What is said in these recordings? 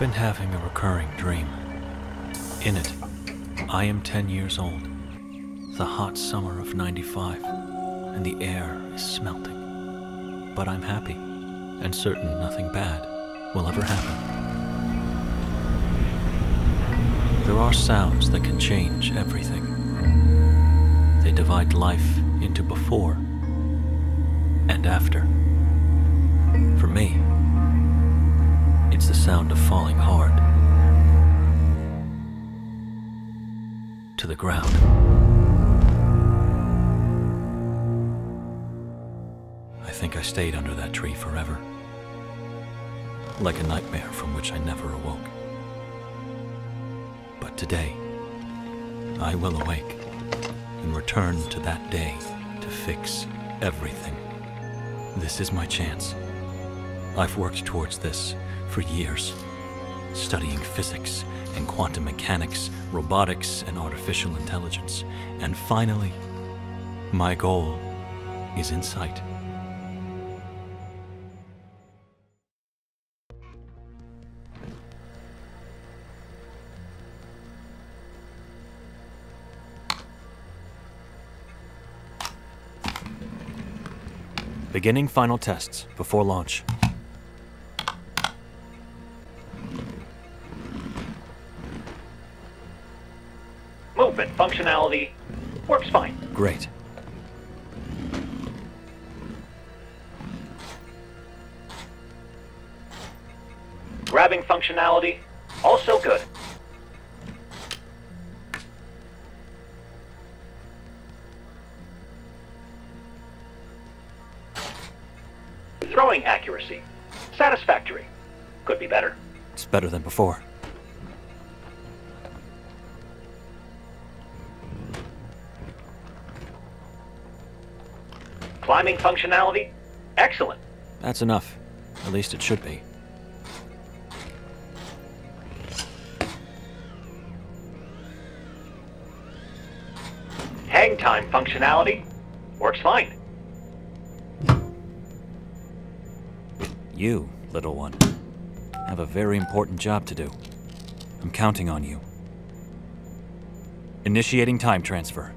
I've been having a recurring dream. In it, I am 10 years old, the hot summer of 95, and the air is smelting. But I'm happy, and certain nothing bad will ever happen. There are sounds that can change everything. They divide life into before and after. For me, it's the sound of falling hard to the ground. I think I stayed under that tree forever, like a nightmare from which I never awoke. But today, I will awake and return to that day to fix everything. This is my chance. I've worked towards this for years, studying physics and quantum mechanics, robotics and artificial intelligence. And finally, my goal is in sight. Beginning final tests before launch. Movement functionality works fine. Great. Grabbing functionality also good. Throwing accuracy satisfactory. Could be better. It's better than before. Climbing functionality? Excellent. That's enough. At least it should be. Hang time functionality? Works fine. You, little one, have a very important job to do. I'm counting on you. Initiating time transfer.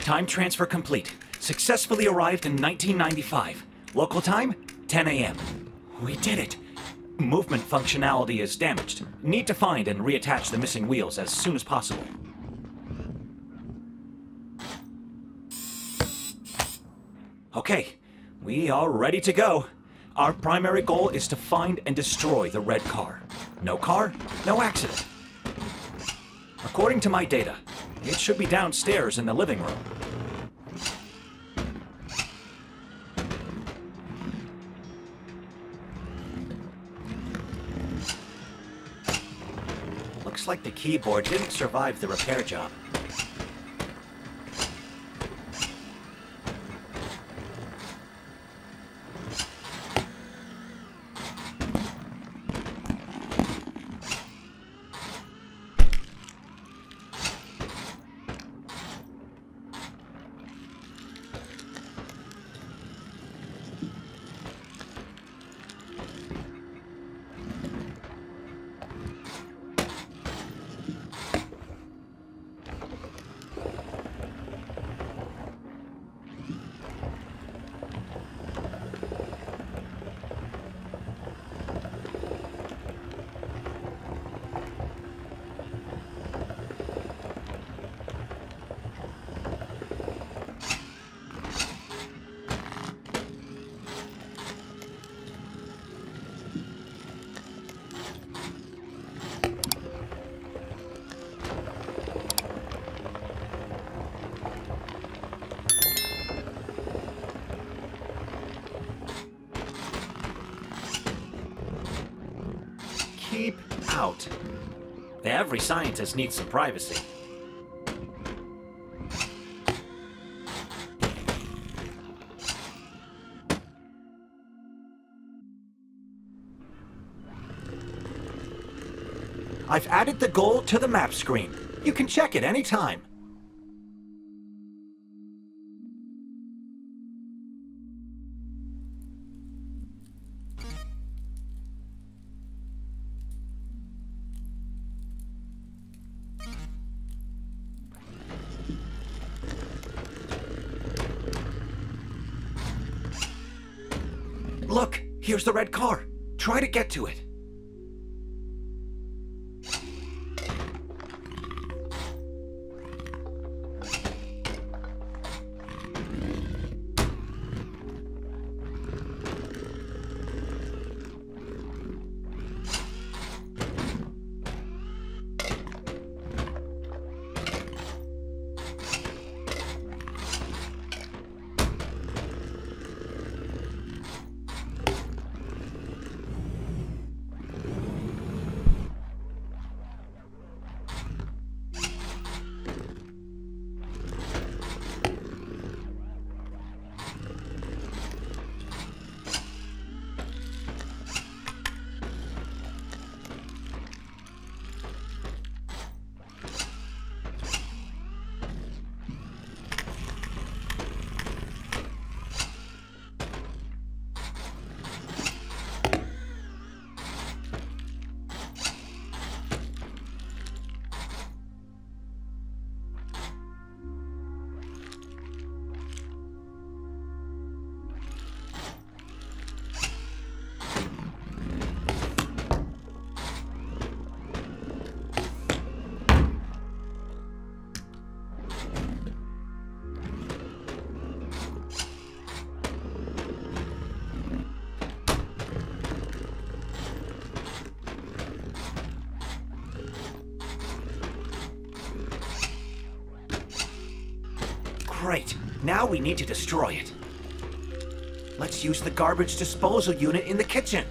Time transfer complete. Successfully arrived in 1995. Local time, 10 a.m. We did it. Movement functionality is damaged. Need to find and reattach the missing wheels as soon as possible. Okay, we are ready to go. Our primary goal is to find and destroy the red car. No car, no accident. According to my data, it should be downstairs in the living room. Looks like the keyboard didn't survive the repair job. Keep out. Every scientist needs some privacy. I've added the goal to the map screen. You can check it anytime. Look, here's the red car. Try to get to it. Great, now we need to destroy it. Let's use the garbage disposal unit in the kitchen.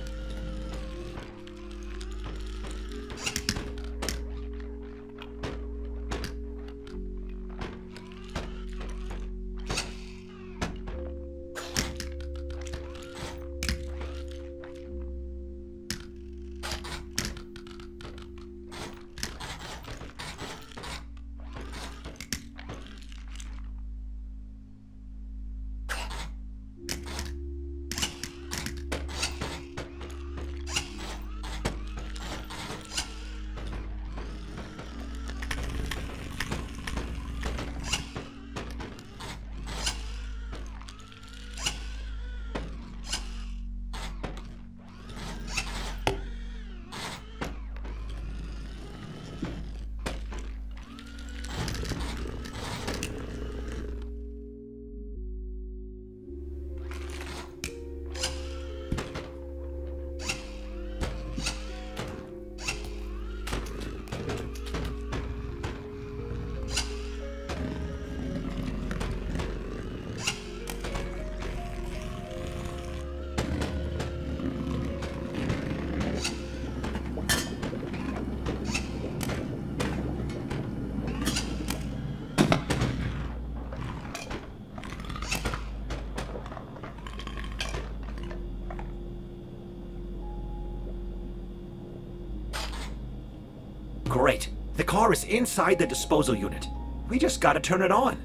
Great. The car is inside the disposal unit. We just gotta turn it on.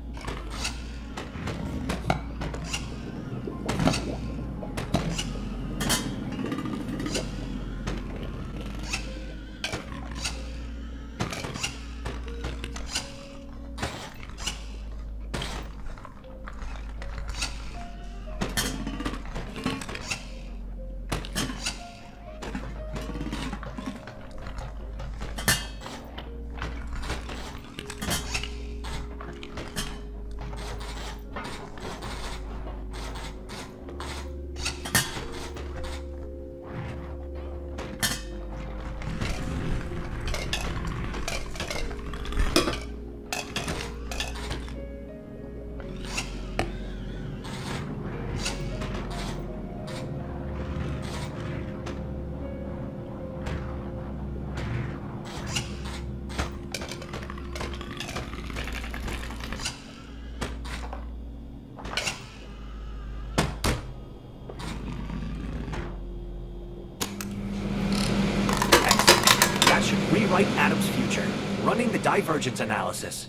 rewrite Adam's future, running the divergence analysis.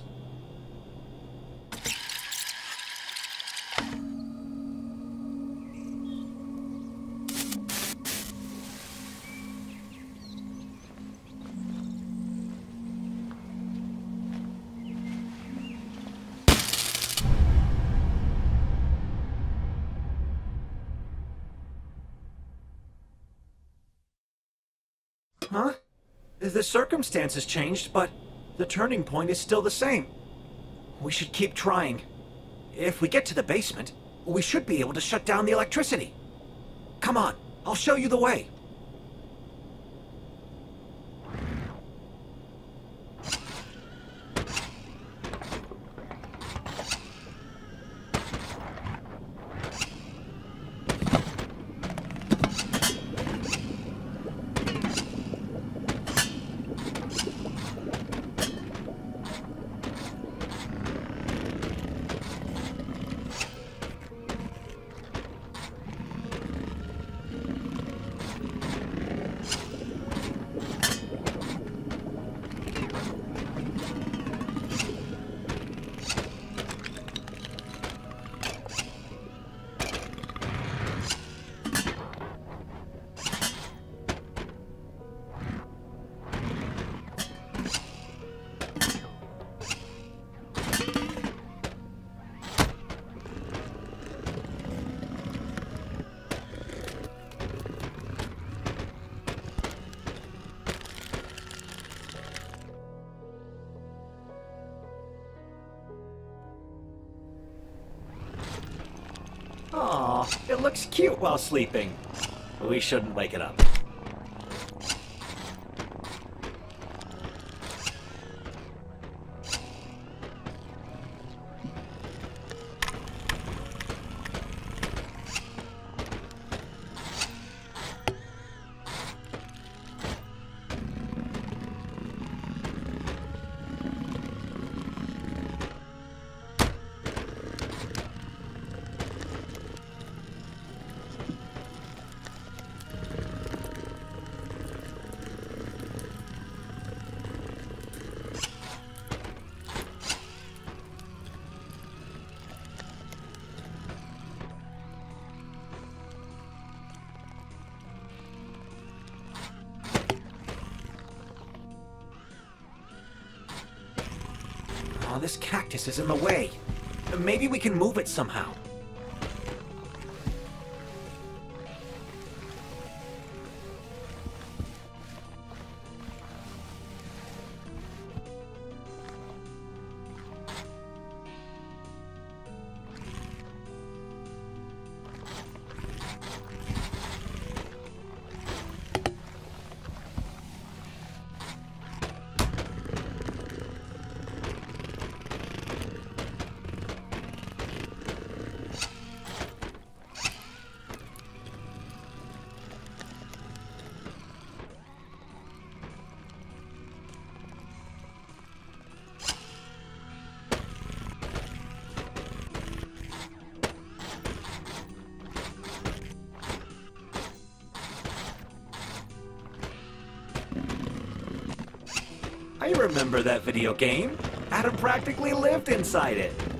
Huh? The circumstance has changed, but the turning point is still the same. We should keep trying. If we get to the basement, we should be able to shut down the electricity. Come on, I'll show you the way. Aw, it looks cute while sleeping. We shouldn't wake it up. Oh, this cactus is in the way. Maybe we can move it somehow. I remember that video game. Adam practically lived inside it.